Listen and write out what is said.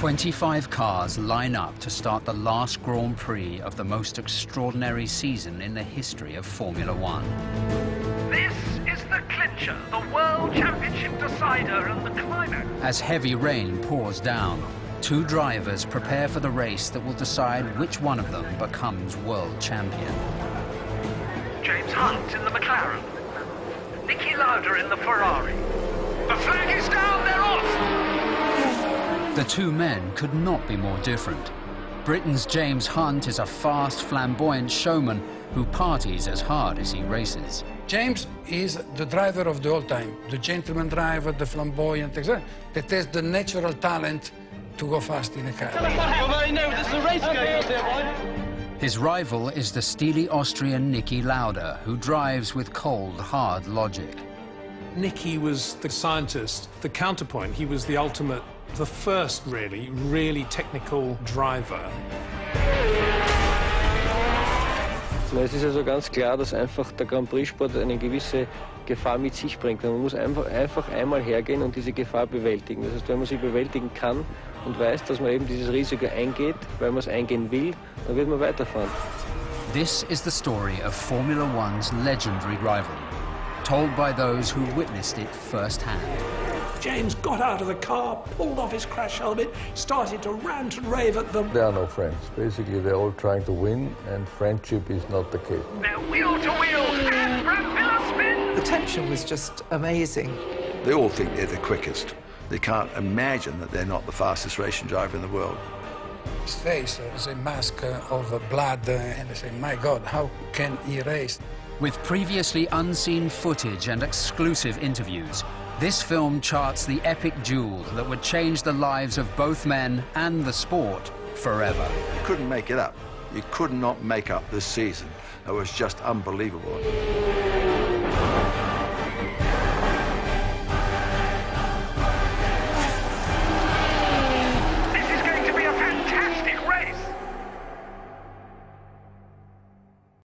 25 cars line up to start the last Grand Prix of the most extraordinary season in the history of Formula One. This is the clincher, the World Championship decider and the climax. As heavy rain pours down, two drivers prepare for the race that will decide which one of them becomes world champion. James Hunt in the McLaren, Niki Lauda in the Ferrari. The flag is down, they're off! The two men could not be more different. Britain's James Hunt is a fast, flamboyant showman who parties as hard as he races. James is the driver of the old time, the gentleman driver, the flamboyant, etc., that has the natural talent to go fast in a car. His rival is the steely Austrian Niki Lauda, who drives with cold, hard logic. Niki was the scientist, the counterpoint. He was the ultimate, the first really technical driver. Es ist also ganz klar, dass einfach der Grand Prix-Sport eine gewisse Gefahr mit sich bringt. Man muss einfach einmal hergehen und diese Gefahr bewältigen. Das heißt, wenn man sie bewältigen kann und weiß, dass man eben dieses Risiko eingeht, weil man es eingehen will, dann wird man weiterfahren. This is the story of Formula One's legendary rival, told by those who witnessed it firsthand. James got out of the car, pulled off his crash helmet, started to rant and rave at them. They are no friends. Basically, they're all trying to win, and friendship is not the case. They're wheel-to-wheel and propeller spin! The tension was just amazing. They all think they're the quickest. They can't imagine that they're not the fastest racing driver in the world. His face is a mask of blood, and they say, my God, how can he race? With previously unseen footage and exclusive interviews, this film charts the epic duel that would change the lives of both men and the sport forever. You couldn't make it up. You could not make up this season. It was just unbelievable.